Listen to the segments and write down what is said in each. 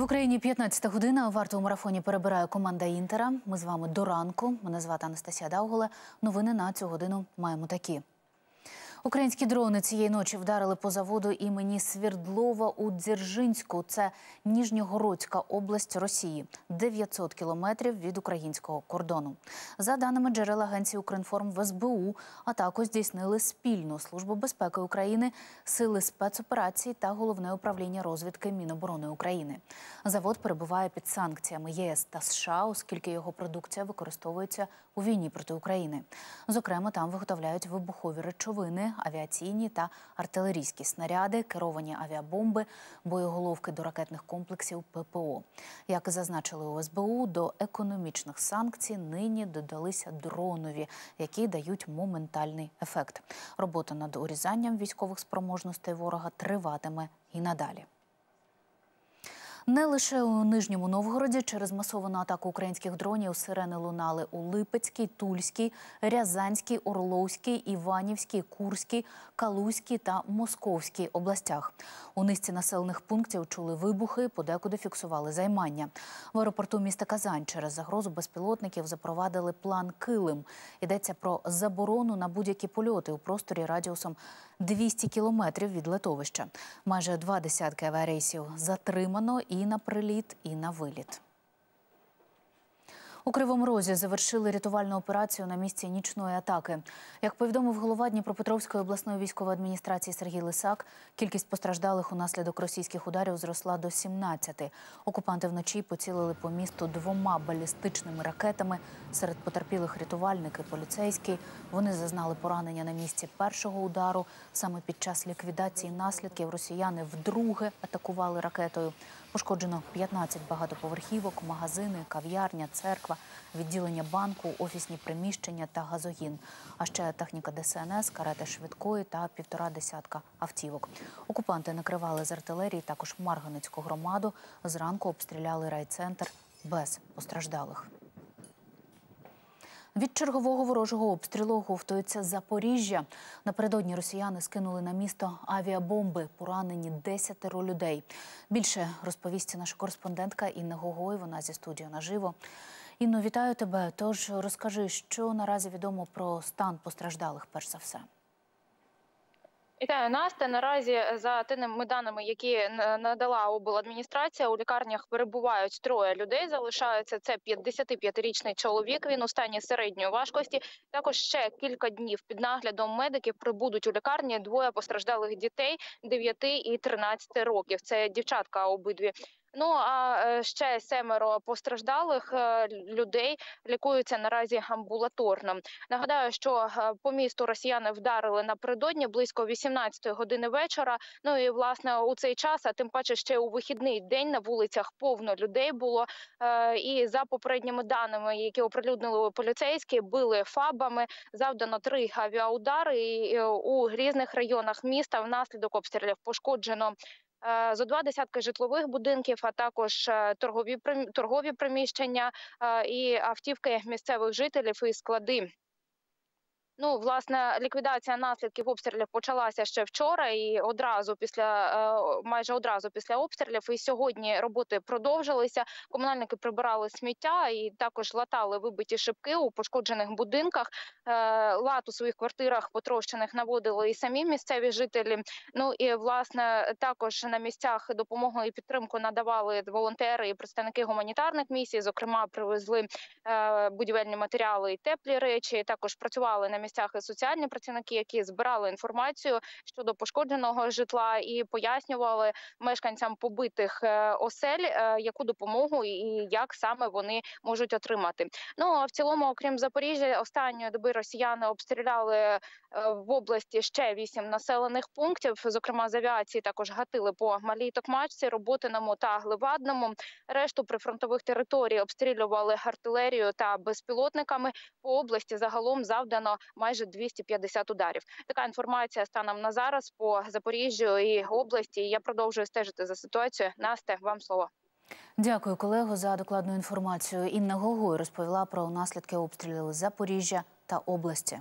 В Україні 15-та година. Варту у марафоні перебирає команда «Інтера». Ми з вами до ранку. Мене звати Анастасія Довгола. Новини на цю годину маємо такі. Українські дрони цієї ночі вдарили по заводу імені Свердлова у Дзержинську. Це Ніжньогородська область Росії, 900 кілометрів від українського кордону. За даними джерел агенції «Укринформ» в СБУ, атаку здійснили спільно Служба безпеки України, Сили спецоперацій та Головне управління розвідки Міноборони України. Завод перебуває під санкціями ЄС та США, оскільки його продукція використовується у війні проти України. Зокрема, там виготовляють вибухові речовини, авіаційні та артилерійські снаряди, керовані авіабомби, боєголовки до ракетних комплексів ППО. Як зазначили у СБУ, до економічних санкцій нині додалися дронові, які дають моментальний ефект. Робота над урізанням військових спроможностей ворога триватиме і надалі. Не лише у Нижньому Новгороді через масовану атаку українських дронів сирени лунали у Липецькій, Тульській, Рязанській, Орловській, Іванівській, Курській, Калузькій та Московській областях. У низці населених пунктів чули вибухи, подекуди фіксували займання. В аеропорту міста Казань через загрозу безпілотників запровадили план «Килим». Йдеться про заборону на будь-які польоти у просторі радіусом 200 кілометрів від литовища. Майже 20 авіарейсів затримано і на приліт, і на виліт. У Кривому Розі завершили рятувальну операцію на місці нічної атаки. Як повідомив голова Дніпропетровської обласної військової адміністрації Сергій Лисак, кількість постраждалих унаслідок російських ударів зросла до 17. Окупанти вночі поцілили по місту 2 балістичними ракетами. Серед потерпілих рятувальники, поліцейські. Вони зазнали поранення на місці першого удару. Саме під час ліквідації наслідків росіяни вдруге атакували ракетою. Пошкоджено 15 багатоповерхівок, магазини, кав'ярня, церква, відділення банку, офісні приміщення та газогін. А ще техніка ДСНС, карети швидкої та 1,5 автівок. Окупанти накривали з артилерії також Марганецьку громаду. Зранку обстріляли райцентр без постраждалих. Від чергового ворожого обстрілу оговтується Запоріжжя. Напередодні росіяни скинули на місто авіабомби. Поранені 10 людей. Більше розповість наша кореспондентка Інна Гогой. Вона зі студії наживо. Інно, вітаю тебе. Тож розкажи, що наразі відомо про стан постраждалих перш за все. Вітаю, Настя. Наразі, за тими даними, які надала обладміністрація, у лікарнях перебувають 3 людей. Залишається це 55-річний чоловік, він у стані середньої важкості. Також ще кілька днів під наглядом медиків прибудуть у лікарні 2 постраждалих дітей 9 і 13 років. Це дівчатка обидві. Ну, а ще 7 постраждалих людей лікуються наразі амбулаторно. Нагадаю, що по місту росіяни вдарили напередодні близько 18-ї години вечора. Ну і, власне, у цей час, а тим паче ще у вихідний день на вулицях повно людей було. І за попередніми даними, які оприлюднили поліцейські, били фабами, завдано 3 авіаудари. І у різних районах міста внаслідок обстрілів пошкоджено зо 2 десятки житлових будинків, а також торгові приміщення і автівки місцевих жителів і склади. Ну, власне, ліквідація наслідків обстрілів почалася ще вчора і майже одразу після обстрілів. І сьогодні роботи продовжилися. Комунальники прибирали сміття і також латали вибиті шибки у пошкоджених будинках. Лад у своїх квартирах потрощених наводили і самі місцеві жителі. Ну і, власне, також на місцях допомогу і підтримку надавали волонтери і представники гуманітарних місій. Зокрема, привезли будівельні матеріали і теплі речі. Також працювали на місцях і соціальні працівники, які збирали інформацію щодо пошкодженого житла і пояснювали мешканцям побитих осель, яку допомогу і як саме вони можуть отримати. Ну, а в цілому, окрім Запоріжжя, останньої доби росіяни обстріляли в області ще 8 населених пунктів. Зокрема, з авіації також гатили по Малій Токмачці, Роботиному та Гливадному. Решту прифронтових територій обстрілювали артилерією та безпілотниками. По області загалом завдано майже 250 ударів. Така інформація станом на зараз по Запоріжжю і області. Я продовжую стежити за ситуацією. Насте, вам слово. Дякую, колего, за докладну інформацію. Інна Гогой розповіла про наслідки обстрілів Запоріжжя та області.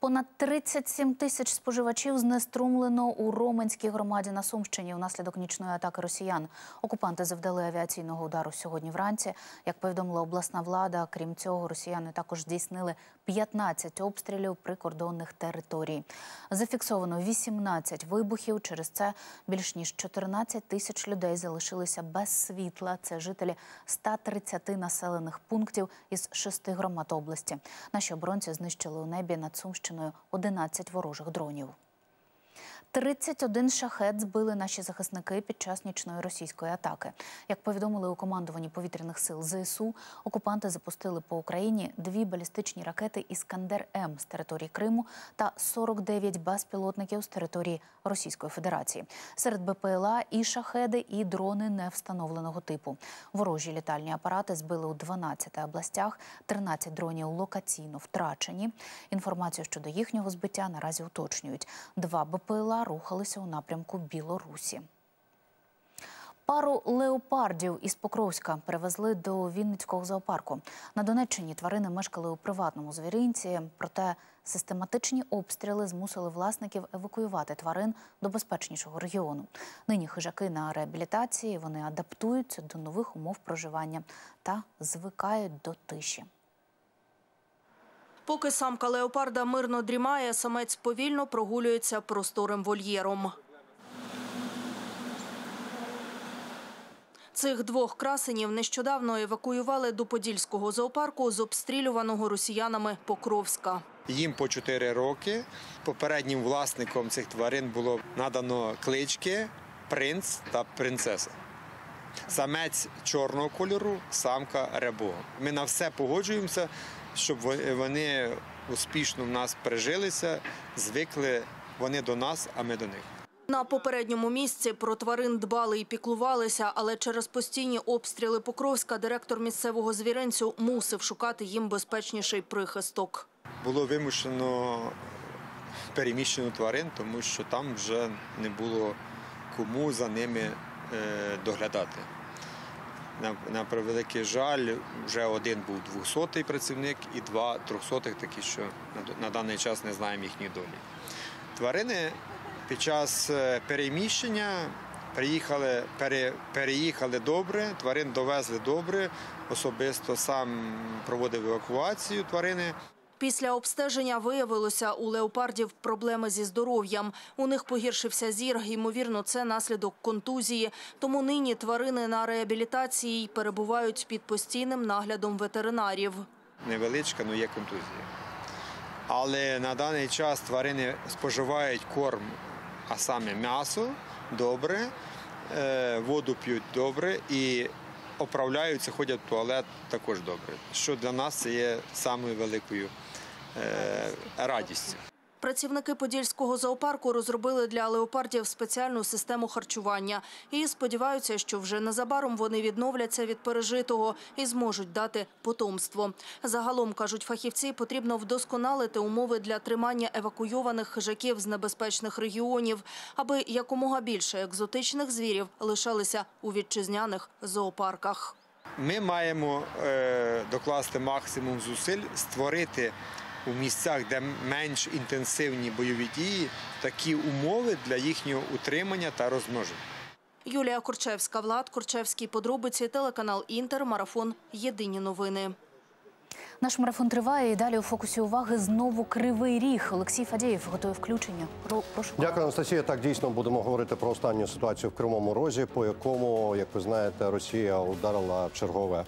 Понад 37 тисяч споживачів знеструмлено у Роменській громаді на Сумщині внаслідок нічної атаки росіян. Окупанти завдали авіаційного удару сьогодні вранці. Як повідомила обласна влада, крім цього, росіяни також здійснили 15 обстрілів прикордонних територій. Зафіксовано 18 вибухів. Через це більш ніж 14 тисяч людей залишилися без світла. Це жителі 130 населених пунктів із 6 громад області. Наші оборонці знищили у небі над Сумщиною 11 ворожих дронів. 31 шахет збили наші захисники під час нічної російської атаки. Як повідомили у командуванні повітряних сил ЗСУ, окупанти запустили по Україні 2 балістичні ракети «Іскандер-М» з території Криму та 49 безпілотників з території Російської Федерації. Серед БПЛА і шахеди, і дрони невстановленого типу. Ворожі літальні апарати збили у 12 областях, 13 дронів локаційно втрачені. Інформацію щодо їхнього збиття наразі уточнюють. 2 БПЛА рухалися у напрямку Білорусі. Пару леопардів із Покровська привезли до Вінницького зоопарку. На Донеччині тварини мешкали у приватному звіринці, проте систематичні обстріли змусили власників евакуювати тварин до безпечнішого регіону. Нині хижаки на реабілітації, вони адаптуються до нових умов проживання та звикають до тиші. Поки самка леопарда мирно дрімає, самець повільно прогулюється просторим вольєром. Цих 2 красенів нещодавно евакуювали до Подільського зоопарку з обстрілюваного росіянами Покровська. Їм по 4 роки. Попереднім власникам цих тварин було надано клички «принц» та «принцеса». Самець чорного кольору, самка рябого. Ми на все погоджуємося, щоб вони успішно в нас прижилися, звикли вони до нас, а ми до них. На попередньому місці про тварин дбали і піклувалися, але через постійні обстріли Покровська директор місцевого звіринцю мусив шукати їм безпечніший прихисток. Було вимушено переміщено тварин, тому що там вже не було кому за ними доглядати. На превеликий жаль, вже 1 був 200-й працівник і 2 300-х, такі, що на даний час не знаємо їхніх долі. Тварини під час переміщення переїхали добре, тварин довезли добре, особисто сам проводив евакуацію тварини. Після обстеження виявилося, у леопардів проблеми зі здоров'ям. У них погіршився зір, ймовірно, це наслідок контузії. Тому нині тварини на реабілітації перебувають під постійним наглядом ветеринарів. Невеличка, але є контузія. Але на даний час тварини споживають корм, а саме м'ясо, добре, воду п'ють добре і оправляються, ходять в туалет також добре, що для нас це є самою великою радістю. Працівники Подільського зоопарку розробили для леопардів спеціальну систему харчування. І сподіваються, що вже незабаром вони відновляться від пережитого і зможуть дати потомство. Загалом, кажуть фахівці, потрібно вдосконалити умови для тримання евакуйованих хижаків з небезпечних регіонів, аби якомога більше екзотичних звірів лишалися у вітчизняних зоопарках. Ми маємо докласти максимум зусиль, створити у місцях, де менш інтенсивні бойові дії, такі умови для їхнього утримання та розмноження. Юлія Курчевська, Влад Курчевський, Подробиці, телеканал «Інтер», марафон «Єдині новини». Наш марафон триває і далі у фокусі уваги знову Кривий Ріг. Олексій Фадієв готує включення. Прошу. Дякую, Анастасія. Так, дійсно, будемо говорити про останню ситуацію в Кривому Розі, по якому, як ви знаєте, Росія ударила в чергове